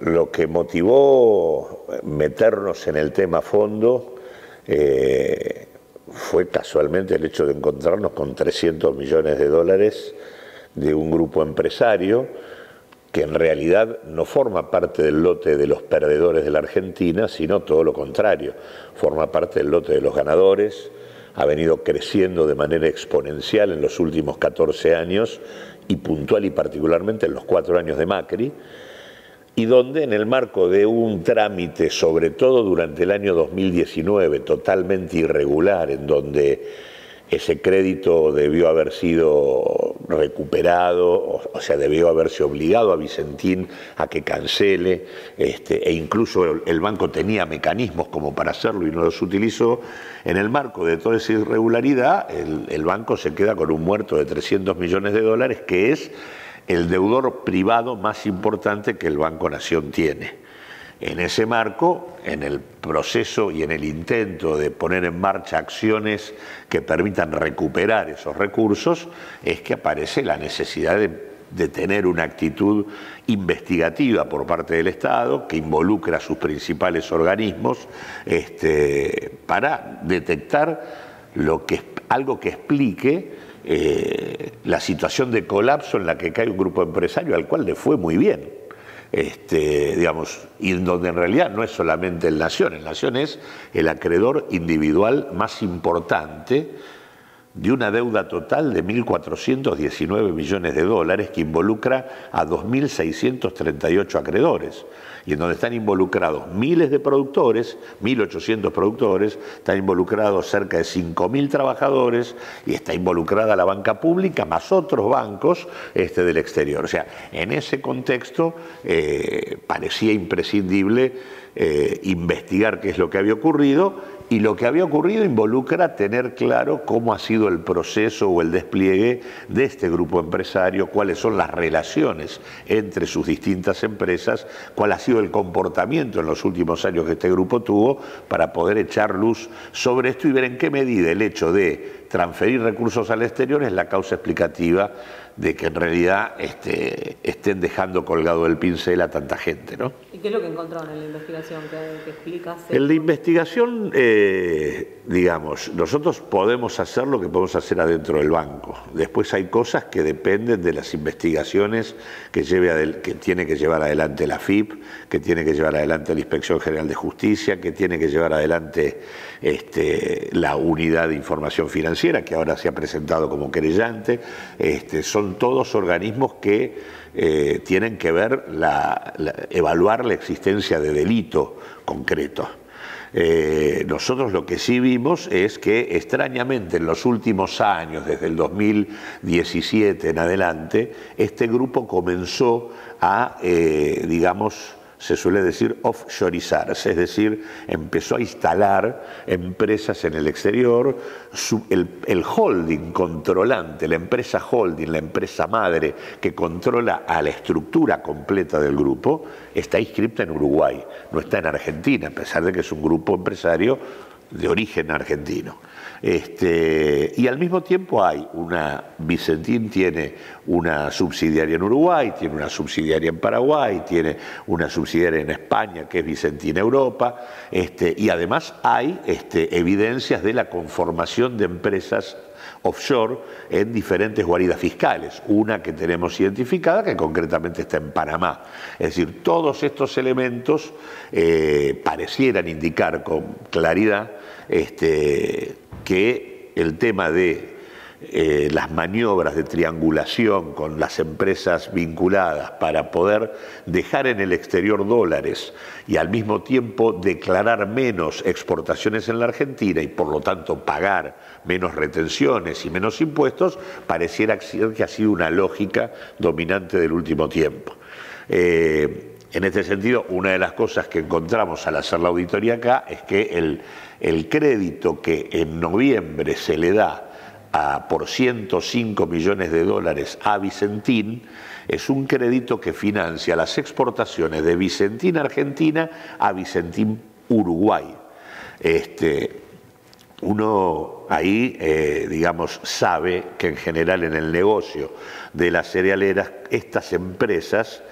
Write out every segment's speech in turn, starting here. Lo que motivó meternos en el tema a fondo fue casualmente el hecho de encontrarnos con $300 millones de un grupo empresario que en realidad no forma parte del lote de los perdedores de la Argentina, sino todo lo contrario, forma parte del lote de los ganadores, ha venido creciendo de manera exponencial en los últimos 14 años y puntual y particularmente en los 4 años de Macri, y donde en el marco de un trámite, sobre todo durante el año 2019, totalmente irregular, en donde ese crédito debió haber sido recuperado, o sea, debió haberse obligado a Vicentin a que cancele, e incluso el banco tenía mecanismos como para hacerlo y no los utilizó. En el marco de toda esa irregularidad, el banco se queda con un muerto de $300 millones, que es el deudor privado más importante que el Banco Nación tiene. En ese marco, en el proceso y en el intento de poner en marcha acciones que permitan recuperar esos recursos, es que aparece la necesidad de tener una actitud investigativa por parte del Estado, que involucra a sus principales organismos, para detectar algo que explique la situación de colapso en la que cae un grupo empresario al cual le fue muy bien, y donde en realidad no es solamente el Nación es el acreedor individual más importante de una deuda total de $1.419 millones que involucra a 2.638 acreedores y en donde están involucrados miles de productores, 1.800 productores, están involucrados cerca de 5.000 trabajadores y está involucrada la banca pública más otros bancos del exterior. O sea, en ese contexto parecía imprescindible investigar qué es lo que había ocurrido, y lo que había ocurrido involucra tener claro cómo ha sido el proceso o el despliegue de este grupo empresario, cuáles son las relaciones entre sus distintas empresas, cuál ha sido el comportamiento en los últimos años que este grupo tuvo, para poder echar luz sobre esto y ver en qué medida el hecho de transferir recursos al exterior es la causa explicativa de que en realidad estén dejando colgado el pincel a tanta gente, ¿no? ¿Y qué es lo que encontraron en la investigación que explicas? En la investigación, nosotros podemos hacer lo que podemos hacer adentro del banco. Después hay cosas que dependen de las investigaciones que tiene que llevar adelante la FIP, que tiene que llevar adelante la Inspección General de Justicia, que tiene que llevar adelante la Unidad de Información Financiera, que ahora se ha presentado como querellante. Son todos organismos que tienen que ver, evaluar la existencia de delito concreto. Nosotros lo que sí vimos es que extrañamente en los últimos años, desde el 2017 en adelante, este grupo comenzó a, se suele decir offshoreizarse, es decir, empezó a instalar empresas en el exterior. El holding controlante, la empresa holding, la empresa madre que controla a la estructura completa del grupo, está inscripta en Uruguay, no está en Argentina, a pesar de que es un grupo empresario de origen argentino. Y al mismo tiempo Vicentin tiene una subsidiaria en Uruguay, tiene una subsidiaria en Paraguay, tiene una subsidiaria en España, que es Vicentin Europa, y además hay evidencias de la conformación de empresas offshore en diferentes guaridas fiscales, una que tenemos identificada que concretamente está en Panamá. Es decir, todos estos elementos parecieran indicar con claridad que el tema de las maniobras de triangulación con las empresas vinculadas para poder dejar en el exterior dólares y al mismo tiempo declarar menos exportaciones en la Argentina y por lo tanto pagar menos retenciones y menos impuestos, pareciera que ha sido una lógica dominante del último tiempo. En este sentido, una de las cosas que encontramos al hacer la auditoría acá es que el crédito que en noviembre se le da por $105 millones a Vicentin es un crédito que financia las exportaciones de Vicentin Argentina a Vicentin Uruguay. Uno ahí, digamos, sabe que en general en el negocio de las cerealeras, estas empresas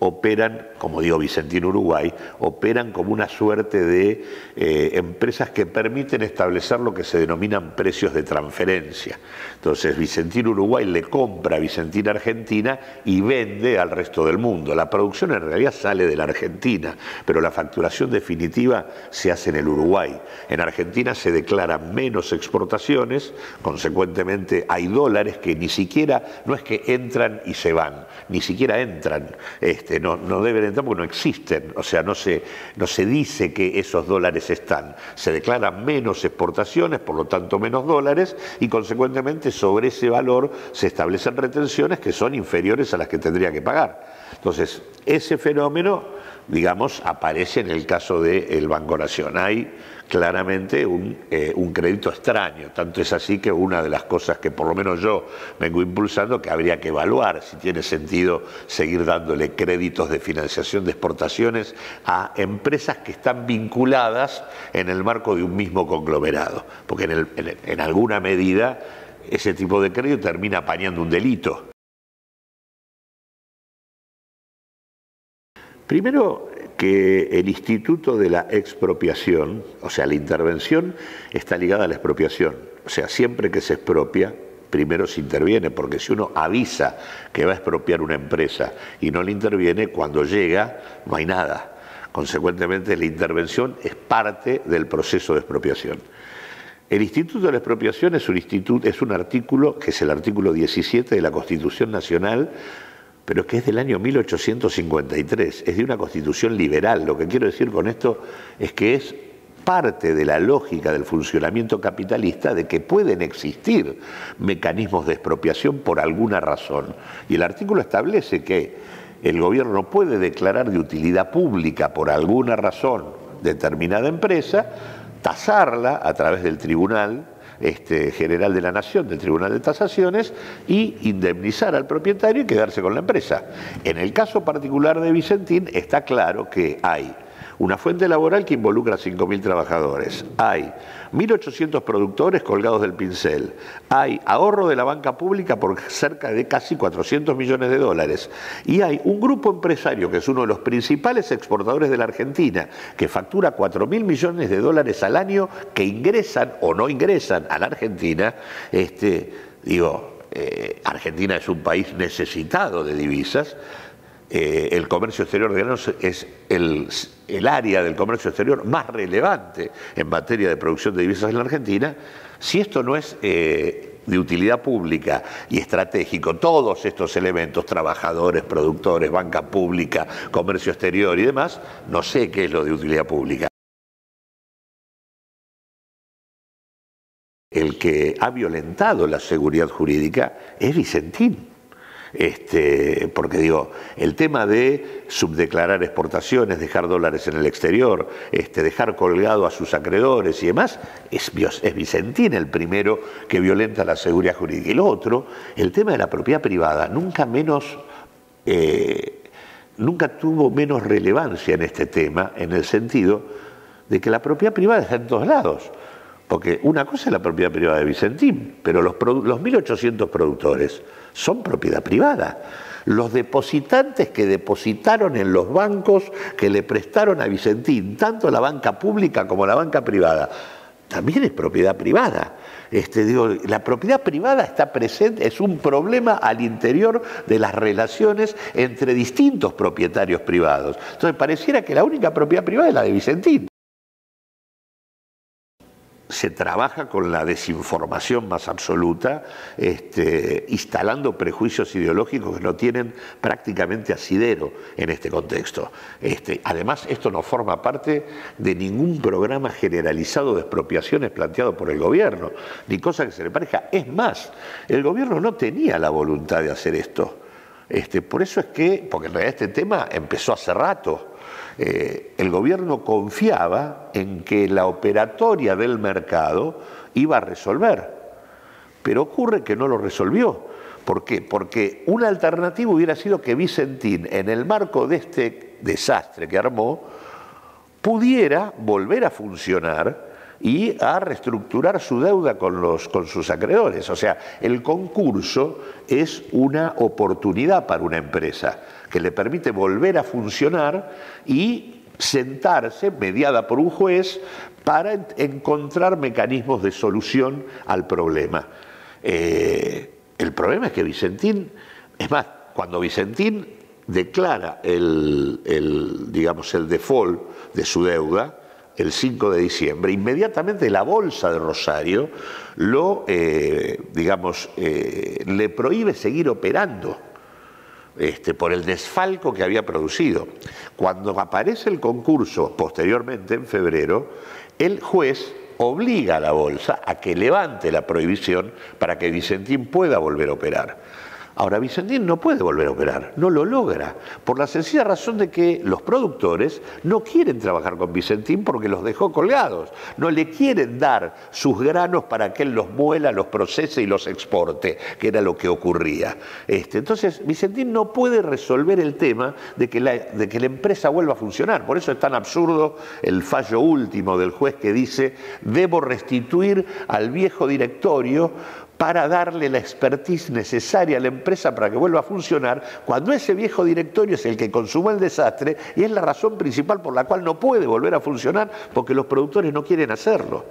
operan, como digo, Vicentin Uruguay, operan como una suerte de empresas que permiten establecer lo que se denominan precios de transferencia. Entonces, Vicentin Uruguay le compra a Vicentin Argentina y vende al resto del mundo. La producción en realidad sale de la Argentina, pero la facturación definitiva se hace en el Uruguay. En Argentina se declaran menos exportaciones, consecuentemente hay dólares que ni siquiera, no es que entran y se van, ni siquiera entran, no deben entrar porque no existen, o sea, no se dice que esos dólares están, se declaran menos exportaciones, por lo tanto menos dólares, y consecuentemente sobre ese valor se establecen retenciones que son inferiores a las que tendría que pagar. Entonces, ese fenómeno, digamos, aparece en el caso del Banco Nación. Hay claramente un crédito extraño, tanto es así que una de las cosas que por lo menos yo vengo impulsando, que habría que evaluar si tiene sentido seguir dándole créditos de financiación de exportaciones a empresas que están vinculadas en el marco de un mismo conglomerado, porque en alguna medida ese tipo de crédito termina apañando un delito. Primero, que el instituto de la expropiación, o sea, la intervención, está ligada a la expropiación. O sea, siempre que se expropia, primero se interviene, porque si uno avisa que va a expropiar una empresa y no le interviene, cuando llega no hay nada. Consecuentemente, la intervención es parte del proceso de expropiación. El Instituto de la Expropiación es un artículo, que es el artículo 17 de la Constitución Nacional, pero que es del año 1853, es de una constitución liberal. Lo que quiero decir con esto es que es parte de la lógica del funcionamiento capitalista de que pueden existir mecanismos de expropiación por alguna razón. Y el artículo establece que el gobierno puede declarar de utilidad pública por alguna razón determinada empresa, tasarla a través del Tribunal General de la Nación, del Tribunal de Tasaciones, y indemnizar al propietario y quedarse con la empresa. En el caso particular de Vicentin está claro que hay una fuente laboral que involucra a 5.000 trabajadores, hay 1.800 productores colgados del pincel, hay ahorro de la banca pública por cerca de casi 400 millones de dólares y hay un grupo empresario que es uno de los principales exportadores de la Argentina, que factura 4.000 millones de dólares al año que ingresan o no ingresan a la Argentina. Argentina es un país necesitado de divisas. El comercio exterior de granos es el área del comercio exterior más relevante en materia de producción de divisas en la Argentina. Si esto no es de utilidad pública y estratégico, todos estos elementos, trabajadores, productores, banca pública, comercio exterior y demás, no sé qué es lo de utilidad pública. El que ha violentado la seguridad jurídica es Vicentin. Porque digo, el tema de subdeclarar exportaciones, dejar dólares en el exterior, dejar colgado a sus acreedores y demás, es Vicentin el primero que violenta la seguridad jurídica. Y lo otro, el tema de la propiedad privada, nunca tuvo menos relevancia en este tema, en el sentido de que la propiedad privada está en todos lados. Porque una cosa es la propiedad privada de Vicentin, pero los 1.800 productores son propiedad privada. Los depositantes que depositaron en los bancos que le prestaron a Vicentin, tanto la banca pública como la banca privada, también es propiedad privada. La propiedad privada está presente, es un problema al interior de las relaciones entre distintos propietarios privados. Entonces pareciera que la única propiedad privada es la de Vicentin. Se trabaja con la desinformación más absoluta, instalando prejuicios ideológicos que no tienen prácticamente asidero en este contexto. Además, esto no forma parte de ningún programa generalizado de expropiaciones planteado por el gobierno, ni cosa que se le parezca. Es más, el gobierno no tenía la voluntad de hacer esto. Por eso es que, porque en realidad este tema empezó hace rato. El gobierno confiaba en que la operatoria del mercado iba a resolver, pero ocurre que no lo resolvió. ¿Por qué? Porque una alternativa hubiera sido que Vicentin, en el marco de este desastre que armó, pudiera volver a funcionar y a reestructurar su deuda con sus acreedores. O sea, el concurso es una oportunidad para una empresa que le permite volver a funcionar y sentarse, mediada por un juez, para encontrar mecanismos de solución al problema. El problema es que Vicentin, es más, cuando Vicentin declara el default de su deuda, el 5 de diciembre, inmediatamente la bolsa de Rosario le prohíbe seguir operando por el desfalco que había producido. Cuando aparece el concurso posteriormente en febrero, el juez obliga a la bolsa a que levante la prohibición para que Vicentin pueda volver a operar. Ahora, Vicentin no puede volver a operar, no lo logra, por la sencilla razón de que los productores no quieren trabajar con Vicentin porque los dejó colgados, no le quieren dar sus granos para que él los muela, los procese y los exporte, que era lo que ocurría. Entonces, Vicentin no puede resolver el tema de que la empresa vuelva a funcionar, por eso es tan absurdo el fallo último del juez que dice: debo restituir al viejo directorio para darle la expertise necesaria a la empresa para que vuelva a funcionar, cuando ese viejo directorio es el que consumó el desastre y es la razón principal por la cual no puede volver a funcionar, porque los productores no quieren hacerlo.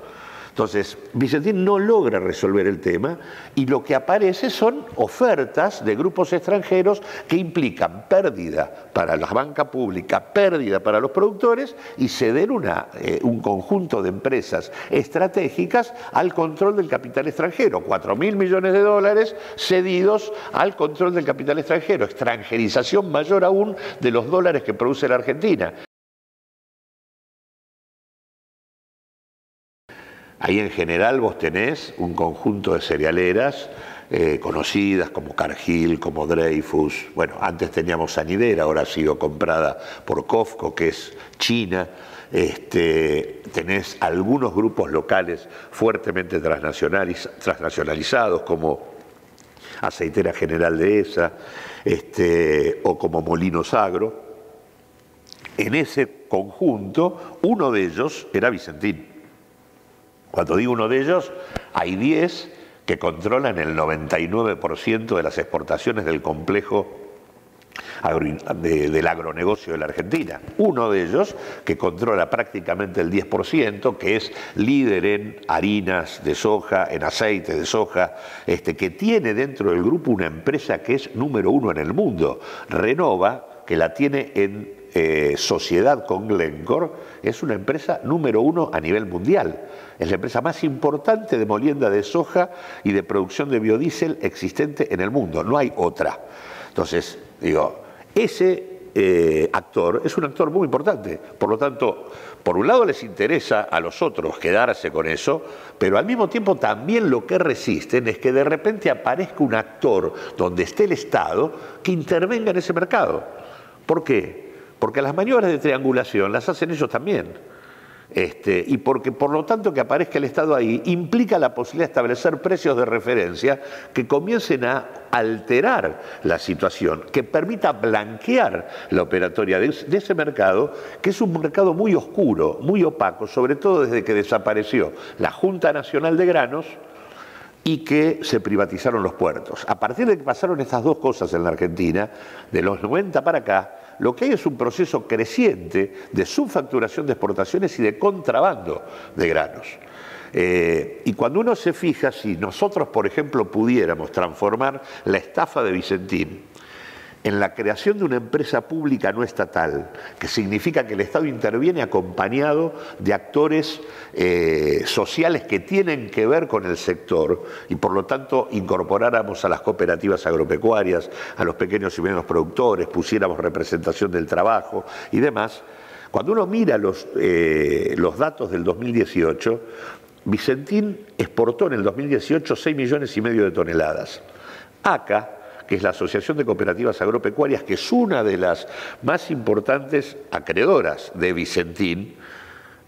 Entonces, Vicentin no logra resolver el tema y lo que aparece son ofertas de grupos extranjeros que implican pérdida para la banca pública, pérdida para los productores y ceder un conjunto de empresas estratégicas al control del capital extranjero. 4.000 millones de dólares cedidos al control del capital extranjero, extranjerización mayor aún de los dólares que produce la Argentina. Ahí en general vos tenés un conjunto de cerealeras conocidas como Cargill, como Dreyfus. Bueno, antes teníamos Sanidera, ahora ha sido comprada por Kofco, que es China. Tenés algunos grupos locales fuertemente transnacionalizados como Aceitera General de Esa o como Molinos Agro. En ese conjunto, uno de ellos era Vicentin. Cuando digo uno de ellos, hay 10 que controlan el 99% de las exportaciones del complejo del agronegocio de la Argentina. Uno de ellos, que controla prácticamente el 10%, que es líder en harinas de soja, en aceite de soja, que tiene dentro del grupo una empresa que es número 1 en el mundo, Renova, que la tiene en sociedad con Glencore, es una empresa número 1 a nivel mundial. Es la empresa más importante de molienda de soja y de producción de biodiesel existente en el mundo. No hay otra. Entonces, digo, ese actor es un actor muy importante. Por lo tanto, por un lado les interesa a los otros quedarse con eso, pero al mismo tiempo también lo que resisten es que de repente aparezca un actor donde esté el Estado que intervenga en ese mercado. ¿Por qué? Porque las maniobras de triangulación las hacen ellos también. Y porque, por lo tanto, que aparezca el Estado ahí implica la posibilidad de establecer precios de referencia que comiencen a alterar la situación, que permita blanquear la operatoria de ese mercado, que es un mercado muy oscuro, muy opaco, sobre todo desde que desapareció la Junta Nacional de Granos y que se privatizaron los puertos. A partir de que pasaron estas dos cosas en la Argentina, de los 90 para acá, lo que hay es un proceso creciente de subfacturación de exportaciones y de contrabando de granos. Y cuando uno se fija, si nosotros, por ejemplo, pudiéramos transformar la estafa de Vicentin en la creación de una empresa pública no estatal, que significa que el Estado interviene acompañado de actores sociales que tienen que ver con el sector y por lo tanto incorporáramos a las cooperativas agropecuarias, a los pequeños y medianos productores, pusiéramos representación del trabajo y demás. Cuando uno mira los datos del 2018, Vicentin exportó en el 2018 6,5 millones de toneladas. ACA, que es la Asociación de Cooperativas Agropecuarias, que es una de las más importantes acreedoras de Vicentin,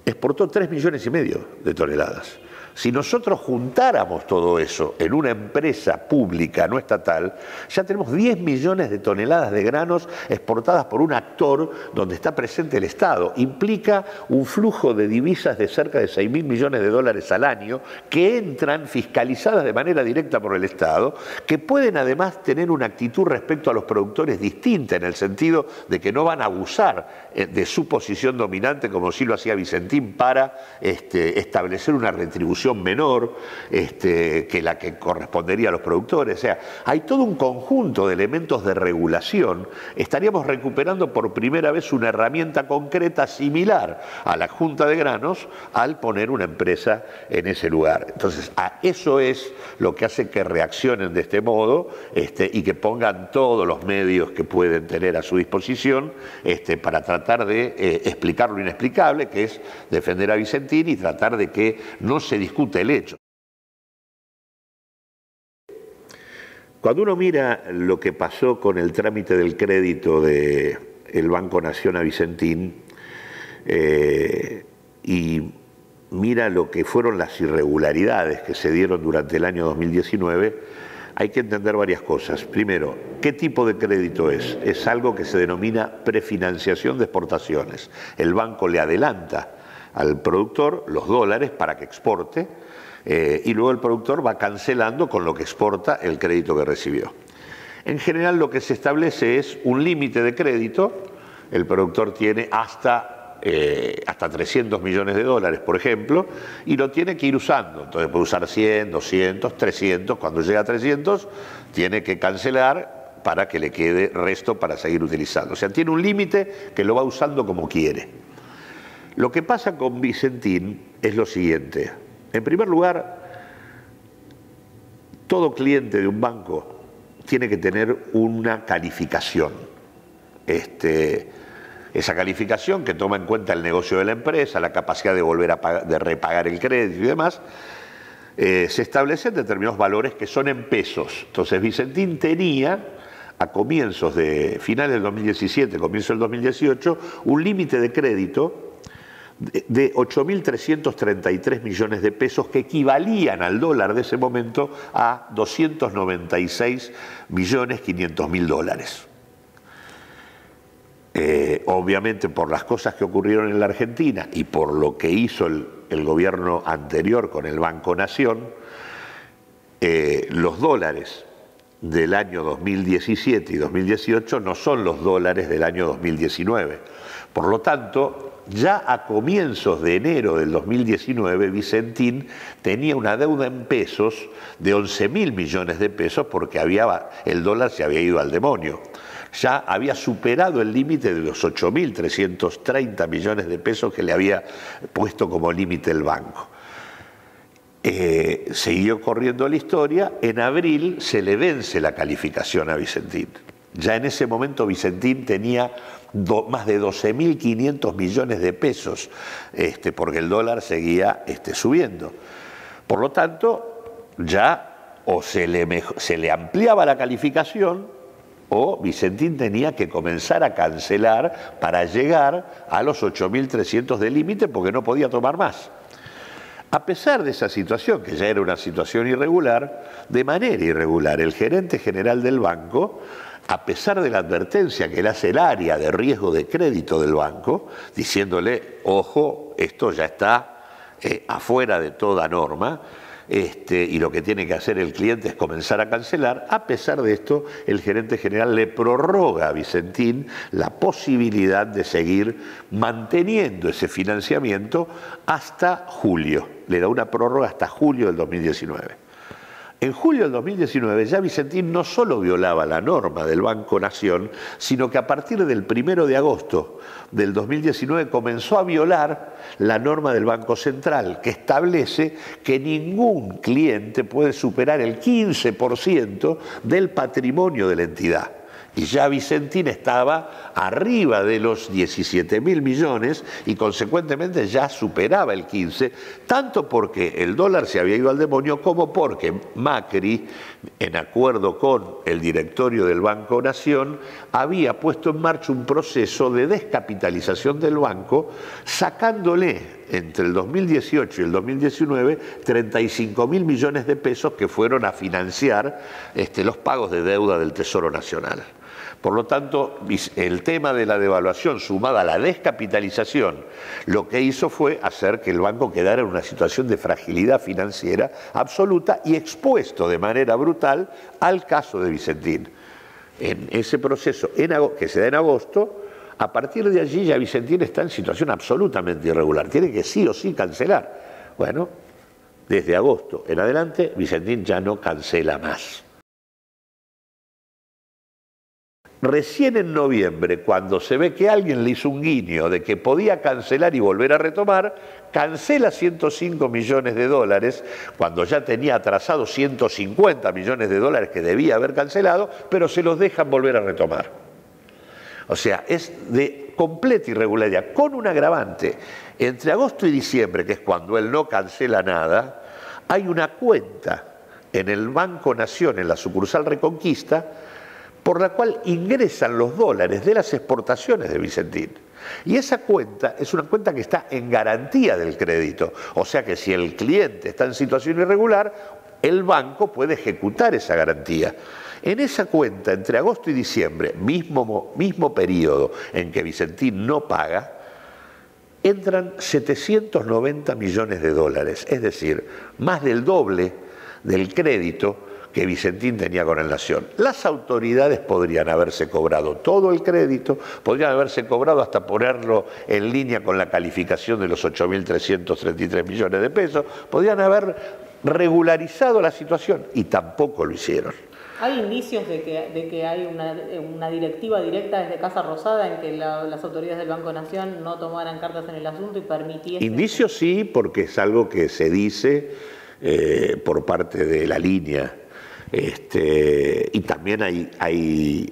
exportó 3,5 millones de toneladas. Si nosotros juntáramos todo eso en una empresa pública no estatal, ya tenemos 10 millones de toneladas de granos exportadas por un actor donde está presente el Estado. Implica un flujo de divisas de cerca de 6.000 millones de dólares al año que entran fiscalizadas de manera directa por el Estado, que pueden además tener una actitud respecto a los productores distinta, en el sentido de que no van a abusar de su posición dominante como sí lo hacía Vicentin para establecer una retribución menor que la que correspondería a los productores. O sea, hay todo un conjunto de elementos de regulación. Estaríamos recuperando por primera vez una herramienta concreta similar a la Junta de Granos al poner una empresa en ese lugar. Entonces, a eso es lo que hace que reaccionen de este modo y que pongan todos los medios que pueden tener a su disposición para tratar de explicar lo inexplicable, que es defender a Vicentin y tratar de que no se discute el hecho. Cuando uno mira lo que pasó con el trámite del crédito del Banco Nación a Vicentin y mira lo que fueron las irregularidades que se dieron durante el año 2019, hay que entender varias cosas. Primero, ¿qué tipo de crédito es? Es algo que se denomina prefinanciación de exportaciones. El banco le adelanta al productor los dólares para que exporte y luego el productor va cancelando con lo que exporta el crédito que recibió. En general lo que se establece es un límite de crédito. El productor tiene hasta 300 millones de dólares, por ejemplo, y lo tiene que ir usando. Entonces puede usar 100, 200, 300, cuando llega a 300 tiene que cancelar para que le quede resto para seguir utilizando. O sea, tiene un límite que lo va usando como quiere. Lo que pasa con Vicentin es lo siguiente. En primer lugar, todo cliente de un banco tiene que tener una calificación. Esa calificación que toma en cuenta el negocio de la empresa, la capacidad de volver a pagar, de repagar el crédito y demás, se establecen determinados valores que son en pesos. Entonces, Vicentin tenía, a comienzos de finales del 2017, comienzo del 2018, un límite de crédito de 8.333 millones de pesos que equivalían al dólar de ese momento a 296.500.000 dólares. Obviamente por las cosas que ocurrieron en la Argentina y por lo que hizo el gobierno anterior con el Banco Nación, los dólares del año 2017 y 2018 no son los dólares del año 2019. Por lo tanto, ya a comienzos de enero del 2019, Vicentin tenía una deuda en pesos de 11.000 millones de pesos porque el dólar se había ido al demonio. Ya había superado el límite de los 8.330 millones de pesos que le había puesto como límite el banco. Siguió corriendo la historia. En abril se le vence la calificación a Vicentin. Ya en ese momento Vicentin tenía más de 12.500 millones de pesos, porque el dólar seguía subiendo. Por lo tanto, ya o se le ampliaba la calificación o Vicentin tenía que comenzar a cancelar para llegar a los 8.300 de límite porque no podía tomar más. A pesar de esa situación, que ya era una situación irregular, de manera irregular, el gerente general del banco, a pesar de la advertencia que le hace el área de riesgo de crédito del banco, diciéndole, ojo, esto ya está afuera de toda norma, y lo que tiene que hacer el cliente es comenzar a cancelar, a pesar de esto, el gerente general le prorroga a Vicentin la posibilidad de seguir manteniendo ese financiamiento hasta julio. Le da una prórroga hasta julio del 2019. En julio del 2019 ya Vicentin no solo violaba la norma del Banco Nación, sino que a partir del 1 de agosto del 2019 comenzó a violar la norma del Banco Central, que establece que ningún cliente puede superar el 15% del patrimonio de la entidad. Y ya Vicentin estaba arriba de los 17.000 millones y consecuentemente ya superaba el 15, tanto porque el dólar se había ido al demonio como porque Macri en acuerdo con el directorio del Banco Nación, había puesto en marcha un proceso de descapitalización del banco, sacándole entre el 2018 y el 2019 35.000 millones de pesos que fueron a financiar los pagos de deuda del Tesoro Nacional. Por lo tanto, el tema de la devaluación sumada a la descapitalización, lo que hizo fue hacer que el banco quedara en una situación de fragilidad financiera absoluta y expuesto de manera brutal al caso de Vicentin. En ese proceso que se da en agosto, a partir de allí ya Vicentin está en situación absolutamente irregular. Tiene que sí o sí cancelar. Bueno, desde agosto en adelante, Vicentin ya no cancela más. Recién en noviembre, cuando se ve que alguien le hizo un guiño de que podía cancelar y volver a retomar, cancela $105 millones, cuando ya tenía atrasados $150 millones que debía haber cancelado, pero se los dejan volver a retomar. O sea, es de completa irregularidad, con un agravante. Entre agosto y diciembre, que es cuando él no cancela nada, hay una cuenta en el Banco Nación, en la sucursal Reconquista, por la cual ingresan los dólares de las exportaciones de Vicentin. Y esa cuenta es una cuenta que está en garantía del crédito. O sea que si el cliente está en situación irregular, el banco puede ejecutar esa garantía. En esa cuenta, entre agosto y diciembre, mismo periodo en que Vicentin no paga, entran $790 millones, es decir, más del doble del crédito que Vicentin tenía con el Nación. Las autoridades podrían haberse cobrado todo el crédito, podrían haberse cobrado hasta ponerlo en línea con la calificación de los 8.333 millones de pesos, podrían haber regularizado la situación y tampoco lo hicieron. ¿Hay indicios de que hay una directiva directa desde Casa Rosada en que las autoridades del Banco Nación no tomaran cartas en el asunto y permitiesen? Indicios sí, porque es algo que se dice por parte de la línea. Y también hay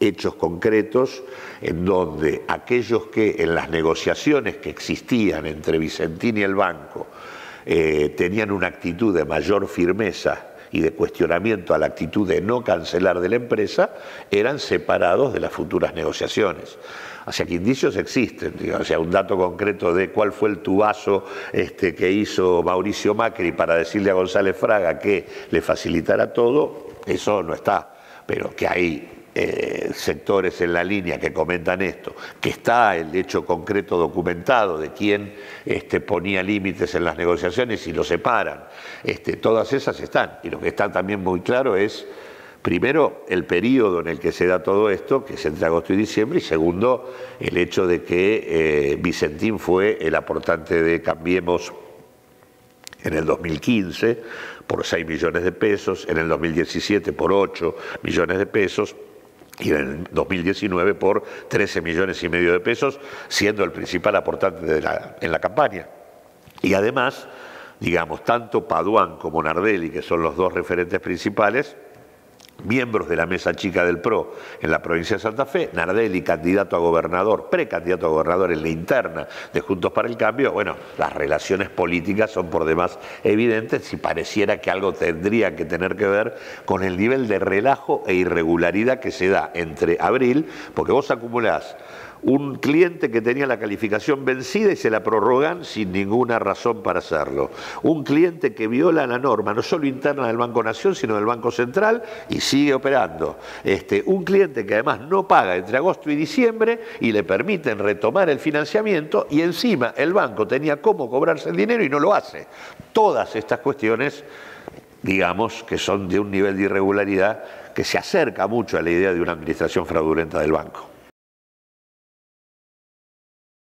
hechos concretos en donde aquellos que en las negociaciones que existían entre Vicentin y el banco tenían una actitud de mayor firmeza y de cuestionamiento a la actitud de no cancelar de la empresa, eran separados de las futuras negociaciones. O sea que indicios existen, digamos. O sea, un dato concreto de cuál fue el tubazo que hizo Mauricio Macri para decirle a González Fraga que le facilitara todo, eso no está, pero que hay sectores en la línea que comentan esto, que está el hecho concreto documentado de quién ponía límites en las negociaciones y lo separan. Todas esas están. Y lo que está también muy claro es, primero, el periodo en el que se da todo esto, que es entre agosto y diciembre, y segundo, el hecho de que Vicentin fue el aportante de Cambiemos en el 2015 por 6 millones de pesos, en el 2017 por 8 millones de pesos, y en el 2019 por 13,5 millones de pesos, siendo el principal aportante en la campaña. Y además, digamos, tanto Paduán como Nardelli, que son los dos referentes principales, miembros de la mesa chica del PRO en la provincia de Santa Fe, Nardelli, candidato a gobernador, precandidato a gobernador en la interna de Juntos para el Cambio, bueno, las relaciones políticas son por demás evidentes y pareciera que algo tendría que tener que ver con el nivel de relajo e irregularidad que se da entre abril, porque vos acumulás un cliente que tenía la calificación vencida y se la prorrogan sin ninguna razón para hacerlo. Un cliente que viola la norma, no solo interna del Banco Nación, sino del Banco Central, y sigue operando. Un cliente que además no paga entre agosto y diciembre y le permiten retomar el financiamiento y encima el banco tenía cómo cobrarse el dinero y no lo hace. Todas estas cuestiones, digamos, que son de un nivel de irregularidad que se acerca mucho a la idea de una administración fraudulenta del banco.